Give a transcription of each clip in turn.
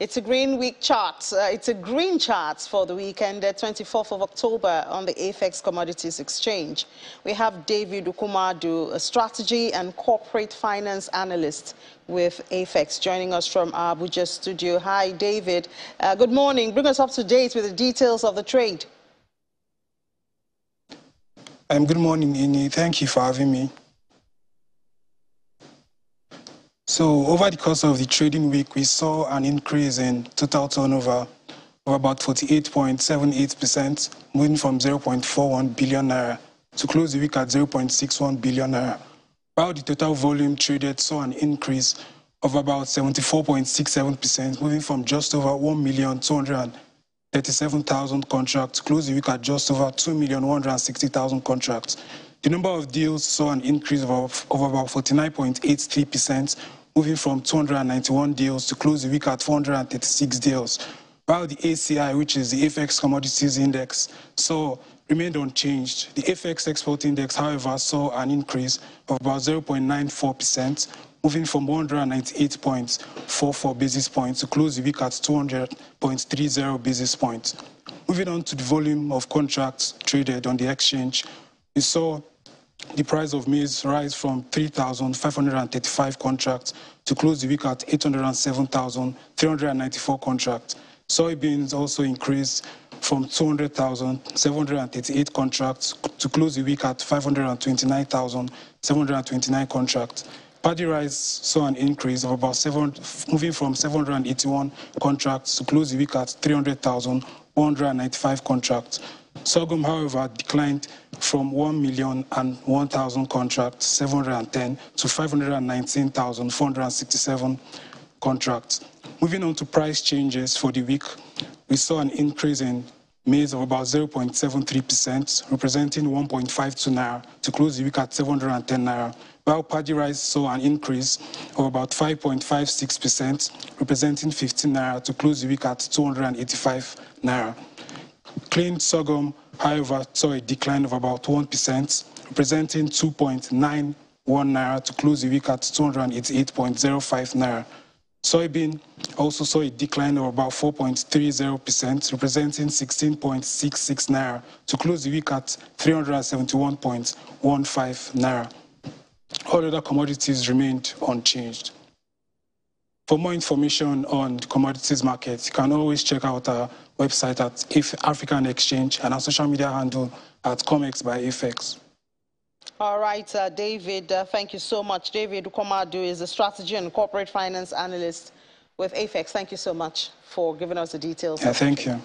It's a green week chart. It's a green chart for the weekend, 24th of October on the AFEX Commodities Exchange. We have David Ukumadu, a strategy and corporate finance analyst with AFEX, joining us from our Abuja studio. Hi, David. Good morning. Bring us up to date with the details of the trade. Good morning, Ini. Thank you for having me. So over the course of the trading week, we saw an increase in total turnover of about 48.78%, moving from 0.41 billion naira to close the week at 0.61 billion naira, while the total volume traded saw an increase of about 74.67%, moving from just over 1,237,000 contracts to close the week at just over 2,160,000 contracts. The number of deals saw an increase of about 49.83%, moving from 291 deals to close the week at 436 deals, while the ACI, which is the AFX Commodities Index, remained unchanged. The AFX Export Index, however, saw an increase of about 0.94%, moving from 198.44 basis points to close the week at 200.30 basis points. Moving on to the volume of contracts traded on the exchange, we saw the price of maize rise from 3,535 contracts to close the week at 807,394 contracts. Soybeans also increased from 200,738 contracts to close the week at 529,729 contracts. Paddy rice saw an increase of about moving from 781 contracts to close the week at 300,195 contracts. Sorghum, however, declined from 1,001,000 contracts, 710, to 519,467 contracts. Moving on to price changes for the week, we saw an increase in maize of about 0.73%, representing 1.52 naira, to close the week at 710 naira, while paddy rice saw an increase of about 5.56%, representing 15 naira, to close the week at 285 naira. Clean sorghum, however, saw a decline of about 1%, representing 2.91 naira to close the week at 288.05 naira. Soybean also saw a decline of about 4.30%, representing 16.66 naira to close the week at 371.15 naira. All other commodities remained unchanged. For more information on the commodities market, you can always check out our website at African Exchange and our social media handle at COMEX by AFEX. All right, David, thank you so much. David Ukumadu is a strategy and corporate finance analyst with AFEX. Thank you so much for giving us the details. Yeah, thank you.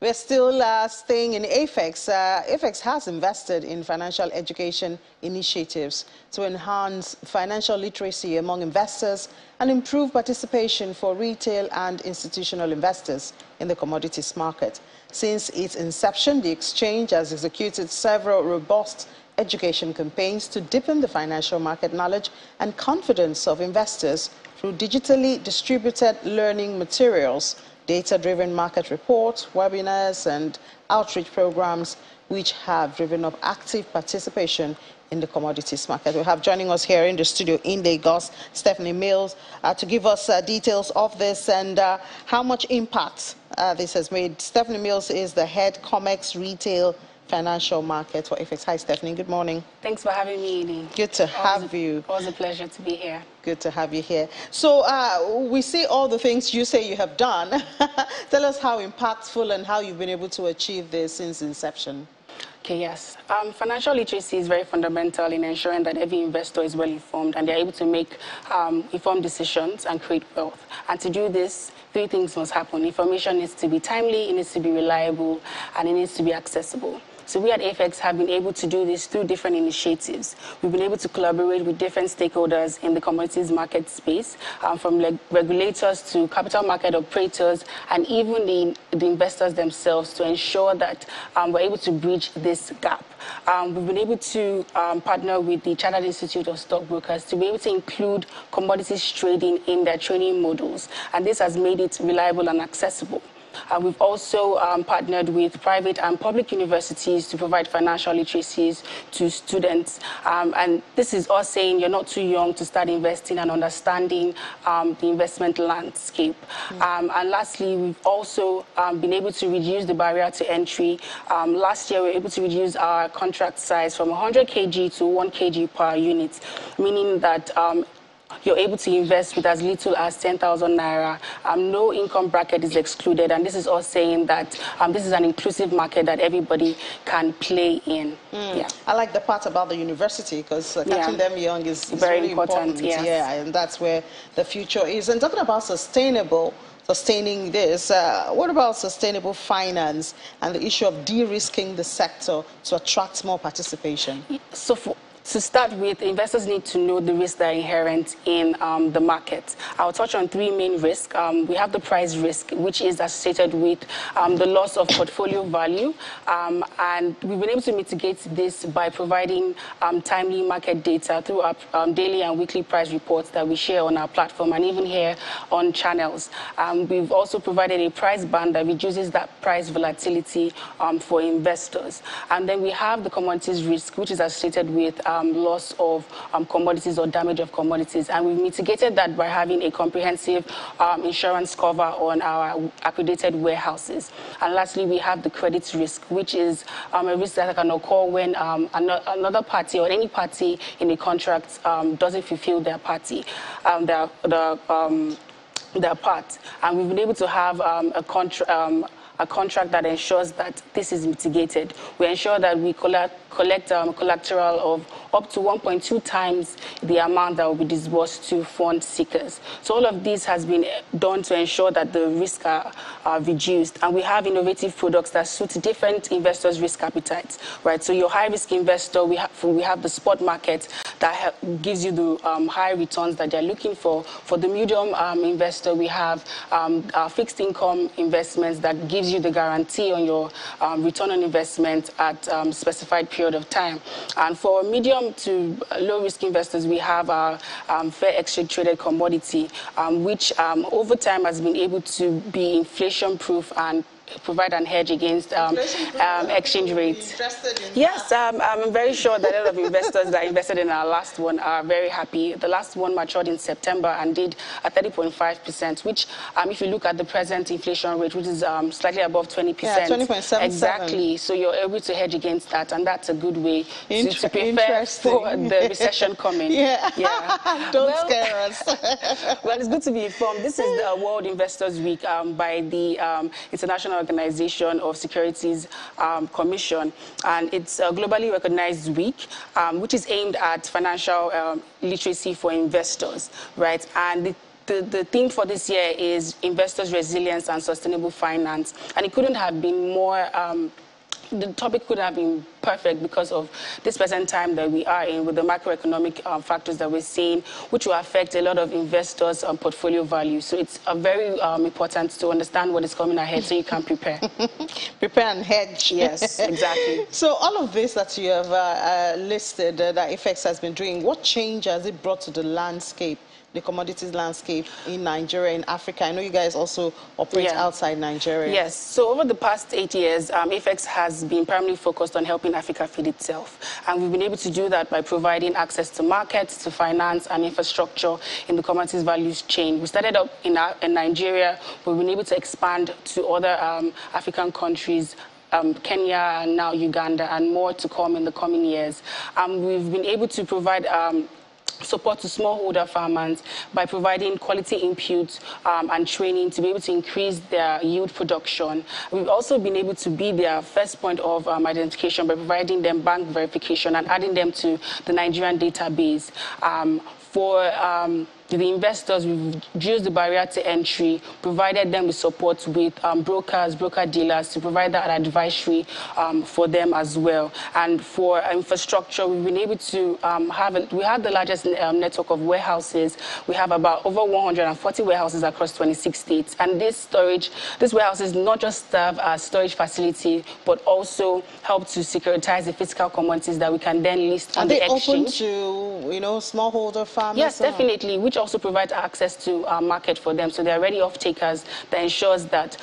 We're still staying in AFEX. AFEX has invested in financial education initiatives to enhance financial literacy among investors and improve participation for retail and institutional investors in the commodities market. Since its inception, the exchange has executed several robust education campaigns to deepen the financial market knowledge and confidence of investors through digitally distributed learning materials, data-driven market reports, webinars, and outreach programs, which have driven up active participation in the commodities market. We have joining us here in the studio in Lagos, Stephanie Mills, to give us details of this and how much impact this has made. Stephanie Mills is the head COMEX Retail Financial Market for AFEX. Hi, Stephanie. Good morning. Thanks for having me, Edie. Good to have you. Always a pleasure to be here. Good to have you here. So we see all the things you say you have done. Tell us how impactful and how you've been able to achieve this since inception. Okay, yes. Financial literacy is very fundamental in ensuring that every investor is well informed and they're able to make informed decisions and create wealth. And to do this, three things must happen. Information needs to be timely, it needs to be reliable, and it needs to be accessible. So we at AFEX have been able to do this through different initiatives. We've been able to collaborate with different stakeholders in the commodities market space, from regulators to capital market operators, and even the investors themselves, to ensure that we're able to bridge this gap. We've been able to partner with the Chartered Institute of Stockbrokers to be able to include commodities trading in their training modules, and this has made it reliable and accessible. We've also partnered with private and public universities to provide financial literacies to students. And this is us saying you're not too young to start investing and understanding the investment landscape. Mm-hmm. And lastly, we've also been able to reduce the barrier to entry. Last year, we were able to reduce our contract size from 100 kg to 1 kg per unit, meaning that you're able to invest with as little as 10,000 naira. No income bracket is excluded, and this is us saying that this is an inclusive market that everybody can play in. Mm. Yeah. I like the part about the university, because catching them young is very really important. Yes. Yeah, and that's where the future is. And talking about sustaining this, what about sustainable finance and the issue of de-risking the sector to attract more participation? So to start with, investors need to know the risks that are inherent in the market. I'll touch on three main risks. We have the price risk, which is associated with the loss of portfolio value. And we've been able to mitigate this by providing timely market data through our daily and weekly price reports that we share on our platform and even here on Channels. We've also provided a price band that reduces that price volatility for investors. And then we have the commodities risk, which is associated with loss of commodities or damage of commodities, and we've mitigated that by having a comprehensive insurance cover on our accredited warehouses. And lastly, we have the credit risk, which is a risk that can occur when another party or any party in a contract doesn't fulfill their part. And we've been able to have a contract that ensures that this is mitigated. We ensure that we collect collateral of up to 1.2 times the amount that will be disbursed to fund seekers. So all of this has been done to ensure that the risks are reduced. And we have innovative products that suit different investors' risk appetites, right? So your high-risk investor, we have the spot market that gives you the high returns that they're looking for. For the medium investor, we have our fixed income investments that gives you the guarantee on your return on investment at specified period of time. And for medium to low-risk investors, we have our fair exchange-traded commodity, which over time has been able to be inflation-proof and provide an hedge against exchange rates. Yes, I'm very sure that a lot of investors that invested in our last one are very happy. The last one matured in September and did a 30.5%, which if you look at the present inflation rate, which is slightly above 20%. Yeah, 20.77. Exactly. So you're able to hedge against that, and that's a good way to prepare for the recession coming. Yeah. Don't scare us. Well, it's good to be informed. This is the World Investors Week by the International Organization of Securities Commission, and it's a globally recognized week which is aimed at financial literacy for investors, right? And the theme for this year is investors' resilience and sustainable finance, and it couldn't have been more the topic could have been perfect because of this present time that we are in with the macroeconomic factors that we're seeing, which will affect a lot of investors' portfolio value. So it's very important to understand what is coming ahead so you can prepare. Prepare and hedge. Yes, exactly. So all of this that you have listed that AFEX has been doing, what change has it brought to the landscape? The commodities landscape in Nigeria, in Africa. I know you guys also operate outside Nigeria. Yes. So over the past 8 years, AFEX has been primarily focused on helping Africa feed itself. And we've been able to do that by providing access to markets, to finance and infrastructure in the commodities values chain. We started up in Nigeria, but we've been able to expand to other African countries, Kenya and now Uganda, and more to come in the coming years. We've been able to provide support to smallholder farmers by providing quality inputs and training to be able to increase their yield production. We've also been able to be their first point of identification by providing them bank verification and adding them to the Nigerian database. For the investors, we've reduced the barrier to entry, provided them with support with broker dealers to provide that advisory for them as well. And for infrastructure, we've been able to we have the largest network of warehouses. We have about over 140 warehouses across 26 states. And these warehouses not just serve as storage facility, but also help to securitize the physical commodities that we can then list on the exchange. Are they open to, smallholder farmers? Yes, definitely. Which also provides access to our market for them. So they are ready off-takers that ensures that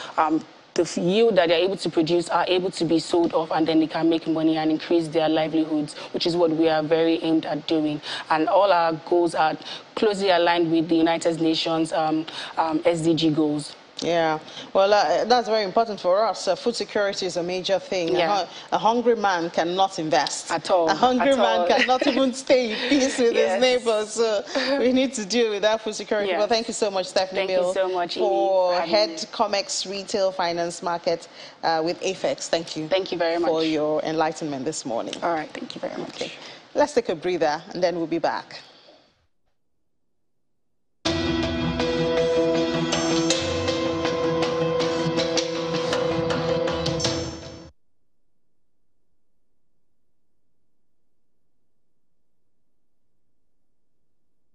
the yield that they're able to produce are able to be sold off, and then they can make money and increase their livelihoods, which is what we are very aimed at doing. And all our goals are closely aligned with the United Nations SDG goals. Yeah, well, that's very important for us. Food security is a major thing. Yeah. A hungry man cannot invest. At all. A hungry man cannot even stay in peace with his neighbors. So we need to deal with that food security. Yes. Well, thank you so much, Stephanie Mills, for Head COMEX Retail Finance Market with AFEX. Thank you. Thank you very much. For your enlightenment this morning. All right, thank you very much. Okay. Let's take a breather and then we'll be back.